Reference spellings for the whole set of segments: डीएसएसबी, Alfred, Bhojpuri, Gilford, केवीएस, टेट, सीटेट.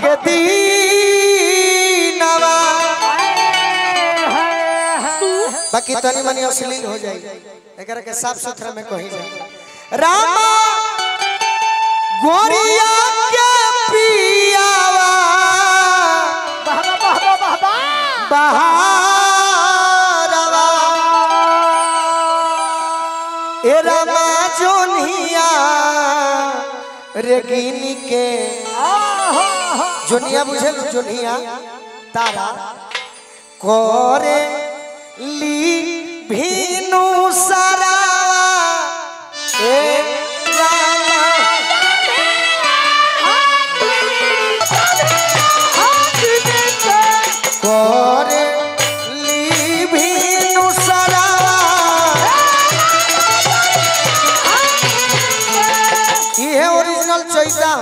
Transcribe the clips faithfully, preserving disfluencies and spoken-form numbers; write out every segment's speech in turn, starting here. के दीनवा बाकी तनी मनी अश्लील हो जाए एकरा के साफ सुथरा में कही जाए। रामा गोरिया के पियावा बहारवा ए रामा जोनिया रेगिनी के जोनिया बुझे जोनिया तारा कोरे ली भीनु सारा ए रामा कोरे ली भीनु सारा ये ओरिजिनल चैता।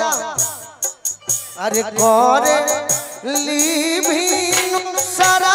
अरे कोरे ली भीनु सारा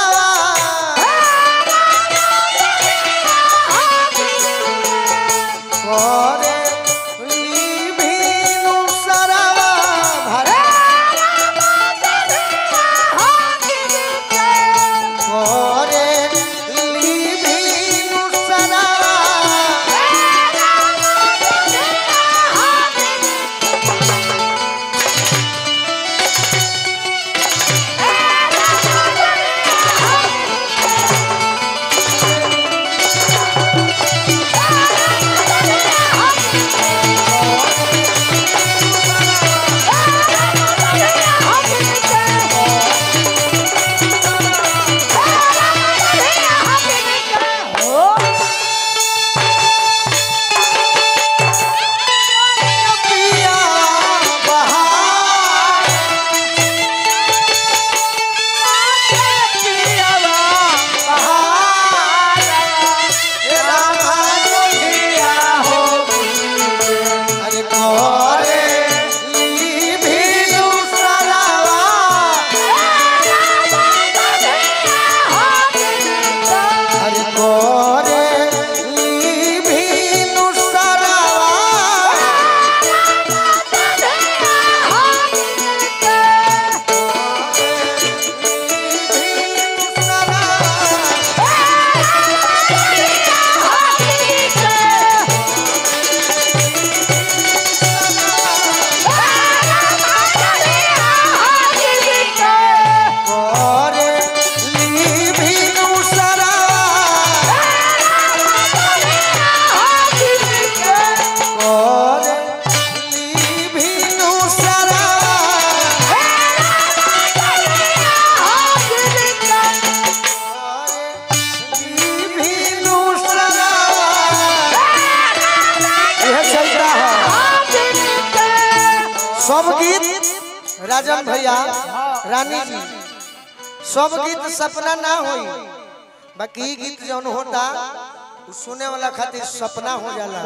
राजन भैया रानी जी सब गीत सपना ना होई बाकी गीत जौन होता सुने वाला खातिर सपना हो जाला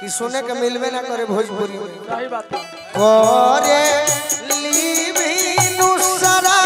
कि सुने के मिलवे ना करे भोजपुरी में। सही बात करे ली भीनु सारा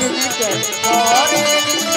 कृष्ण जय।